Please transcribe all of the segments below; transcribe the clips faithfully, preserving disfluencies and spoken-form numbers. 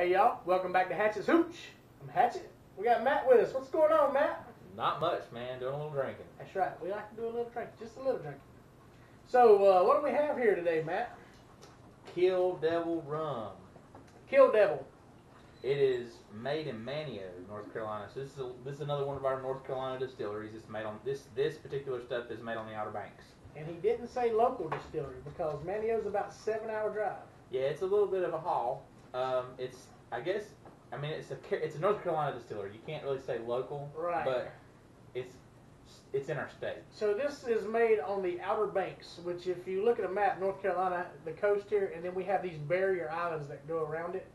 Hey y'all, welcome back to Hatchet's Hooch. I'm Hatchet. We got Matt with us. What's going on, Matt? Not much, man. Doing a little drinking. That's right. We like to do a little drinking. Just a little drinking. So, uh, what do we have here today, Matt? Kill Devil Rum. Kill Devil. It is made in Manteo, North Carolina. So this is, a, this is another one of our North Carolina distilleries. It's made on this this particular stuff is made on the Outer Banks. And he didn't say local distillery because Manteo's about a seven-hour drive. Yeah, it's a little bit of a haul. Um, it's I guess I mean it's a it's a North Carolina distillery. You can't really say local, right? But it's it's in our state. So this is made on the Outer Banks, which if you look at a map, North Carolina, the coast here, and then we have these barrier islands that go around it.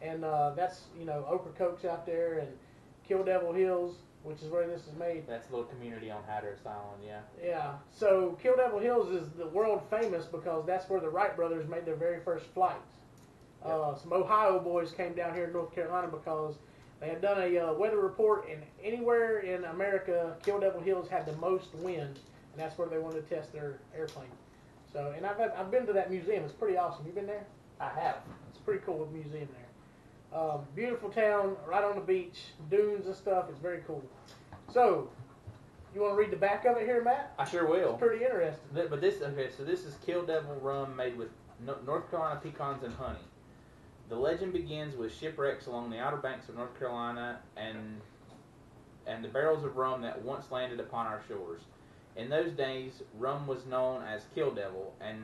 And uh, that's, you know, Ocracoke's out there and Kill Devil Hills, which is where this is made. That's a little community on Hatteras Island, yeah. Yeah. So Kill Devil Hills is the world famous because that's where the Wright brothers made their very first flights. Yep. Uh, some Ohio boys came down here in North Carolina because they had done a uh, weather report, and anywhere in America, Kill Devil Hills had the most wind, and that's where they wanted to test their airplane. So, and I've, I've been to that museum. It's pretty awesome. You been there? I have. It's pretty cool, the museum there. Uh, beautiful town, right on the beach, dunes and stuff. It's very cool. So, you want to read the back of it here, Matt? I sure will. It's pretty interesting. Th but this, okay, so this is Kill Devil Rum made with no North Carolina pecans and honey. The legend begins with shipwrecks along the Outer Banks of North Carolina and and the barrels of rum that once landed upon our shores. In those days, rum was known as Kill Devil, and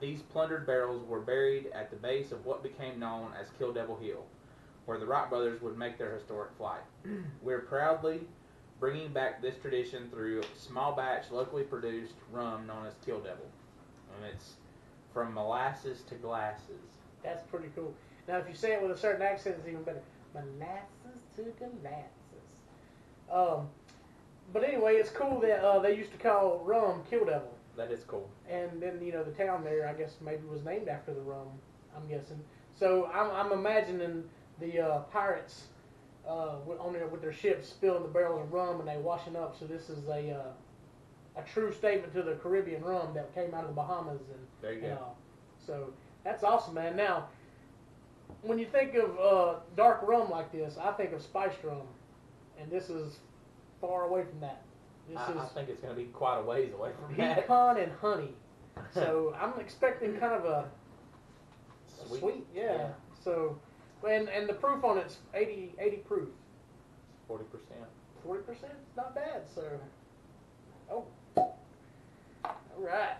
these plundered barrels were buried at the base of what became known as Kill Devil Hill, where the Wright brothers would make their historic flight. We're proudly bringing back this tradition through a small batch locally produced rum known as Kill Devil. And it's from molasses to glasses. That's pretty cool. Now, if you say it with a certain accent, it's even better. Molasses to glasses. Um, but anyway, it's cool that uh, they used to call rum Kill Devil. That is cool. And then, you know, the town there, I guess, maybe was named after the rum, I'm guessing. So I'm, I'm imagining the uh, pirates uh, on their, with their ships spilling the barrels of rum and they washing up. So this is a uh, a true statement to the Caribbean rum that came out of the Bahamas and, there you go. And all. So that's awesome, man. Now, when you think of uh, dark rum like this, I think of spiced rum. And this is far away from that. This I, is I think it's going to be quite a ways away from that. Pecan and honey. So I'm expecting kind of a sweet. A sweet yeah. yeah. So, and, and the proof on it's eighty, eighty proof. forty percent. forty percent? Not bad, sir. Oh. All right.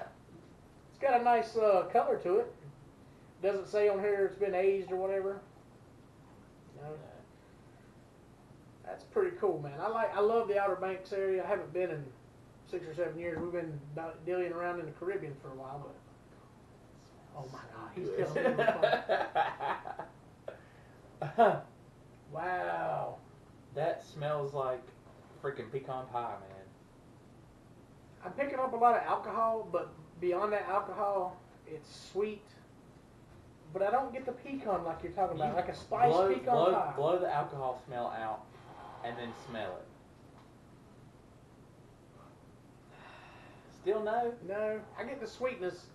It's got a nice uh, color to it. Doesn't say on here it's been aged or whatever. No. no. That's pretty cool, man. I like, I love the Outer Banks area. I haven't been in six or seven years. We've been dillying around in the Caribbean for a while, but oh my God, he's telling me. Wow, that smells like freaking pecan pie, man. I'm picking up a lot of alcohol, but beyond that alcohol, it's sweet. But I don't get the pecan like you're talking about, you like a spiced blow, pecan blow, pie. Blow the alcohol smell out. And then smell it. Still no? No. I get the sweetness.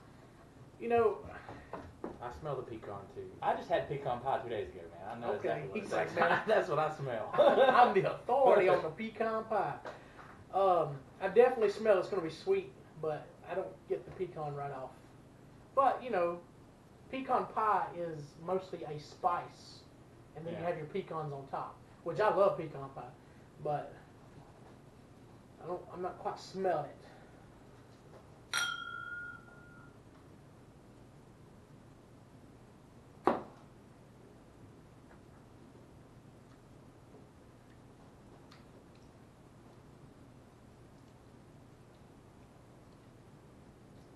You know, I smell the pecan too. I just had pecan pie two days ago, man. I know okay. exactly what He's like, that's what I smell. I'm the authority on the pecan pie. Um, I definitely smell it's going to be sweet, but I don't get the pecan right off. But, you know, pecan pie is mostly a spice. And then yeah. you have your pecans on top. Which I love pecan pie, but I don't, I'm not quite smelling it. A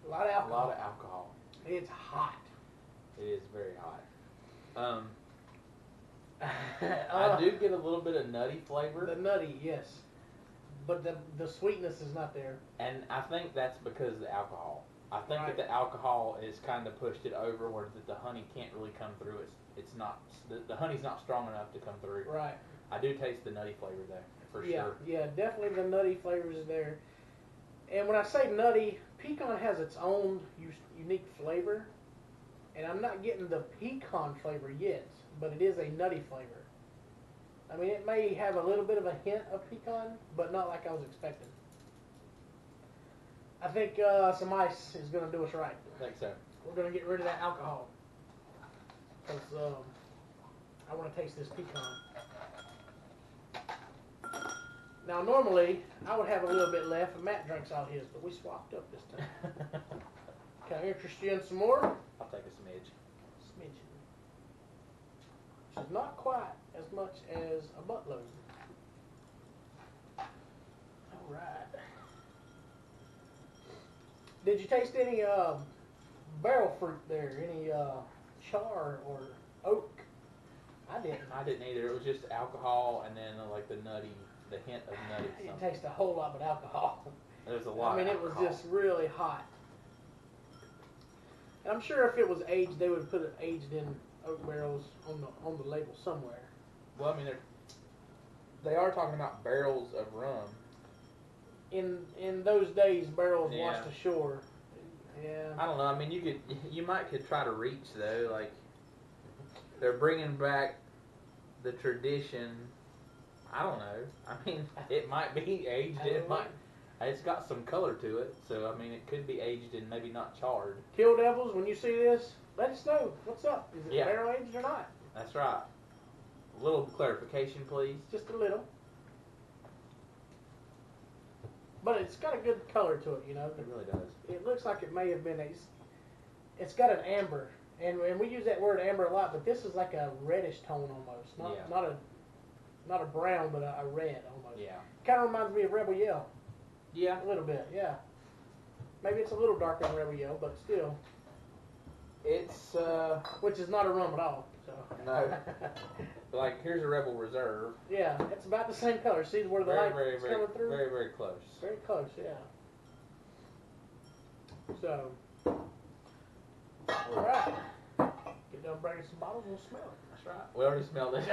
lot of alcohol. A lot of alcohol. It's hot. It is very hot. Um. I do get a little bit of nutty flavor. The nutty, yes. But the the sweetness is not there. And I think that's because of the alcohol. I think right. that the alcohol is kind of pushed it over where that the honey can't really come through. It's it's not the, the honey's not strong enough to come through. Right. I do taste the nutty flavor there, for yeah, sure. Yeah, definitely the nutty flavor is there. And when I say nutty, pecan has its own unique flavor. And I'm not getting the pecan flavor yet. but it is a nutty flavor. I mean, it may have a little bit of a hint of pecan, but not like I was expecting. I think uh, some ice is going to do us right. I think so. We're going to get rid of that alcohol. Because um, I want to taste this pecan. Now, normally, I would have a little bit left, and Matt drinks all his, but we swapped up this time. Can I interest you in some more? I'll take a smidge. Smidge. Which is not quite as much as a buttload. All right. Did you taste any uh, barrel fruit there? Any uh, char or oak? I didn't. I didn't either. It was just alcohol and then uh, like the nutty, the hint of nutty. It didn't taste a whole lot but alcohol. There's a lot. I mean, of it was just really hot. And I'm sure if it was aged, they would put it aged in oak barrels on the on the label somewhere. Well, I mean, they're they are talking about barrels of rum. In in those days, barrels yeah. washed ashore. Yeah. I don't know. I mean, you could you might could try to reach though. Like they're bringing back the tradition. I don't know. I mean, it might be aged. It might. It's got some color to it, so I mean, it could be aged and maybe not charred. Kill Devils, when you see this, let us know what's up. Is it yeah. barrel aged or not? That's right. A little clarification, please. Just a little. But it's got a good color to it, you know. It really does. It looks like it may have been a... It's got an amber, and, and we use that word amber a lot, but this is like a reddish tone almost. Not yeah. not a not a brown, but a, a red almost. Yeah. Kind of reminds me of Rebel Yell. Yeah. A little bit, yeah. Maybe it's a little darker than Rebel Yell, but still. It's, uh... Which is not a rum at all, so... No. Like, here's a Rebel Reserve. Yeah, it's about the same color. See where the light is coming through? Very, very close. Very close, yeah. So... Alright. Get done bringing some bottles, we'll smell it. That's right. We already smelled it.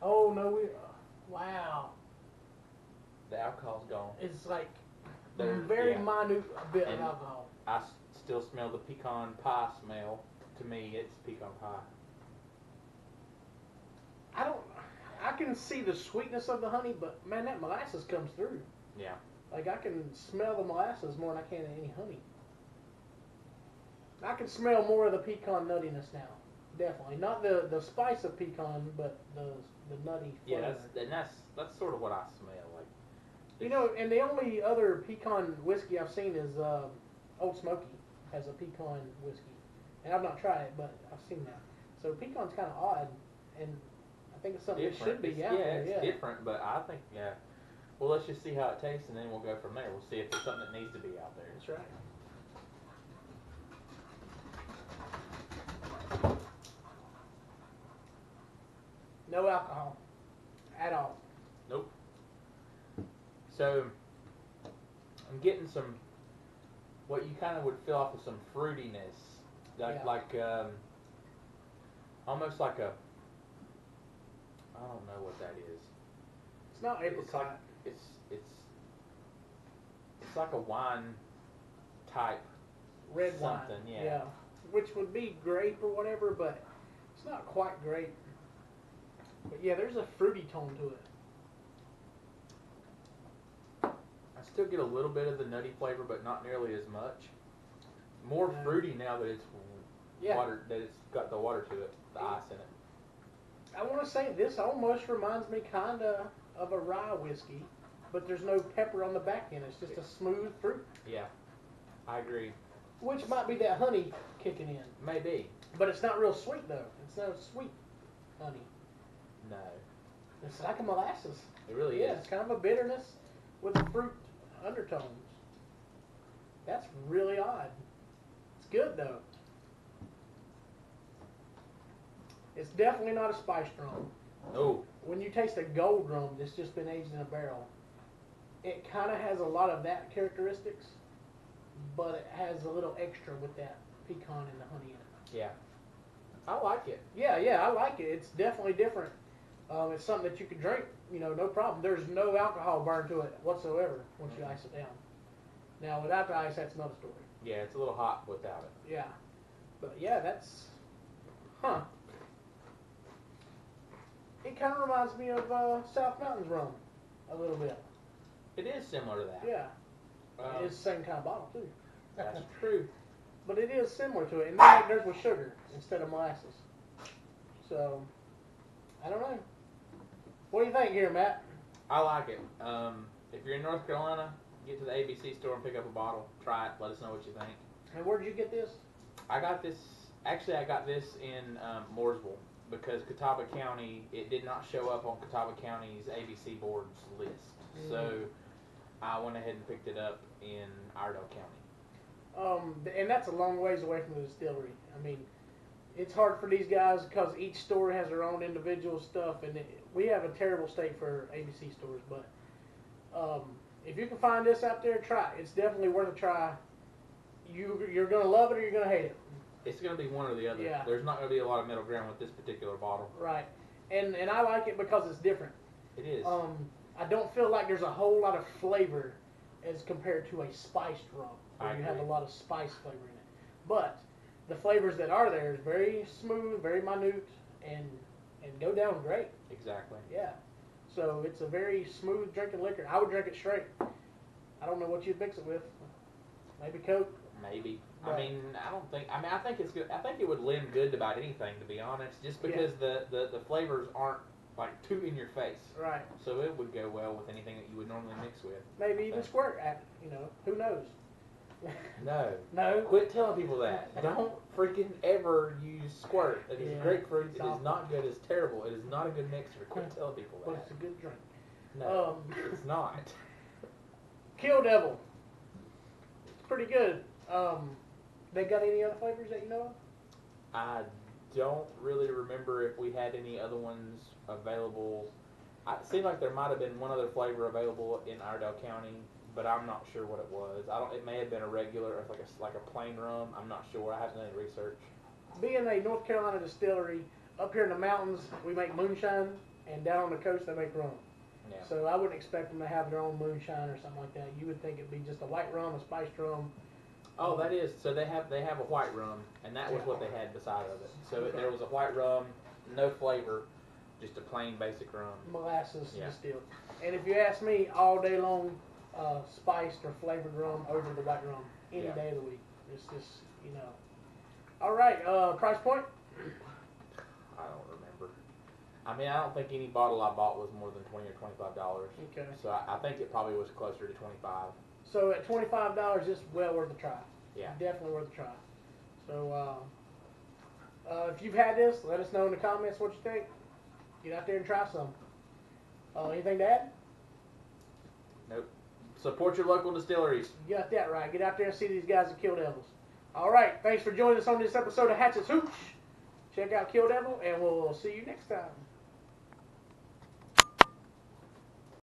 Oh, no, we... Uh, wow. The alcohol's gone. It's like... There's, very yeah. minute bit and of alcohol. I still smell the pecan pie smell. To me, it's pecan pie. I don't... I can see the sweetness of the honey, but, man, that molasses comes through. Yeah. Like, I can smell the molasses more than I can any honey. I can smell more of the pecan nuttiness now. Definitely. Not the, the spice of pecan, but the the nutty flavor. Yeah, that's, and that's, that's sort of what I smell. Like, you know, and the only other pecan whiskey I've seen is... Uh, Old Smoky has a pecan whiskey, and I've not tried it, but I've seen that. So pecan's kind of odd, and I think it's something different. That should be it's, out yeah, there. It's yeah. different, but I think yeah. Well, let's just see how it tastes, and then we'll go from there. We'll see if it's something that needs to be out there. That's right. No alcohol at all. Nope. So I'm getting some. What you kind of would feel off with some fruitiness, like yeah. like um, almost like a, I don't know what that is. It's not apricot. It's like, it's it's it's like a wine type red something, wine. Yeah. yeah, which would be grape or whatever, but it's not quite grape. But yeah, there's a fruity tone to it. I still get a little bit of the nutty flavor, but not nearly as much. More yeah. fruity now that it's yeah. water, that it's got the water to it, the yeah. ice in it. I want to say this almost reminds me kinda of a rye whiskey, but there's no pepper on the back end. It's just a smooth fruit. Yeah, I agree. Which might be that honey kicking in. Maybe. But it's not real sweet though. It's not sweet honey. No. It's like a molasses. It really yeah, is. It's kind of a bitterness with the fruit undertones. That's really odd. It's good though. It's definitely not a spiced rum. No. When you taste a gold rum that's just been aged in a barrel, it kind of has a lot of that characteristics, but it has a little extra with that pecan and the honey in it. Yeah. I like it. Yeah, yeah, I like it. It's definitely different. Um, it's something that you can drink, you know, no problem. There's no alcohol burn to it whatsoever once mm-hmm. you ice it down. Now, without the ice, that's another story. Yeah, it's a little hot without it. Yeah. But, yeah, that's... Huh. it kind of reminds me of uh, South Mountain's rum a little bit. It is similar to that. Yeah. Um, it's the same kind of bottle, too. That's true. But it is similar to it. And they make theirs with sugar instead of molasses. So, I don't know. What do you think here, Matt? I like it. Um, if you're in North Carolina, get to the A B C store and pick up a bottle. Try it. Let us know what you think. And where did you get this? I got this. Actually, I got this in um, Mooresville because Catawba County, it did not show up on Catawba County's A B C board's list. Mm-hmm. So I went ahead and picked it up in Iredell County. Um, and that's a long ways away from the distillery. I mean, it's hard for these guys because each store has their own individual stuff, and it, we have a terrible state for A B C stores. But um, if you can find this out there, try it. It's definitely worth a try. You, you're going to love it or you're going to hate it. It's going to be one or the other. Yeah. There's not going to be a lot of middle ground with this particular bottle. Right. And and I like it because it's different. It is. Um, I don't feel like there's a whole lot of flavor as compared to a spiced rum. Where I you agree. Have a lot of spice flavor in it. But the flavors that are there is very smooth, very minute, and and go down great. Exactly. Yeah. So it's a very smooth drinking liquor. I would drink it straight. I don't know what you'd mix it with. Maybe Coke. Maybe. Right. I mean, I don't think. I mean, I think it's good. I think it would lend good about anything, to be honest, just because yeah. the, the, the flavors aren't like too in your face. Right. So it would go well with anything that you would normally mix with. Maybe even squirt at it. You know, who knows? No. No. Quit telling people that. Don't freaking ever use squirt. It is yeah, grapefruit. It awful. Is not good. It's terrible. It is not a good mixer. Quit telling people that. But it's a good drink. No, um, it's not. Kill Devil. It's pretty good. Um, they got any other flavors that you know of? I don't really remember if we had any other ones available. I, it seemed like there might have been one other flavor available in Iredell County, but I'm not sure what it was. I don't. It may have been a regular, or like a like a plain rum. I'm not sure. I haven't done any research. Being a North Carolina distillery, up here in the mountains, we make moonshine, and down on the coast they make rum. Yeah. So I wouldn't expect them to have their own moonshine or something like that. You would think it'd be just a white rum, a spiced rum. Oh, that is. So they have they have a white rum, and that was what they had beside of it. So okay. There was a white rum, no flavor, just a plain basic rum. Molasses yeah. distilled. And if you ask me, all day long, uh, spiced or flavored rum over the white rum any yeah. day of the week. It's just, you know. All right, uh, price point? I don't remember. I mean, I don't think any bottle I bought was more than twenty or twenty-five dollars. Okay. So I, I think it probably was closer to twenty-five. So at twenty-five dollars, it's well worth a try. Yeah. Definitely worth a try. So uh, uh, if you've had this, let us know in the comments what you think. Get out there and try some. Uh, anything to add? Nope. Support your local distilleries. You got that right. Get out there and see these guys at Kill Devils. All right. Thanks for joining us on this episode of Hatchet's Hooch. Check out Kill Devil, and we'll see you next time.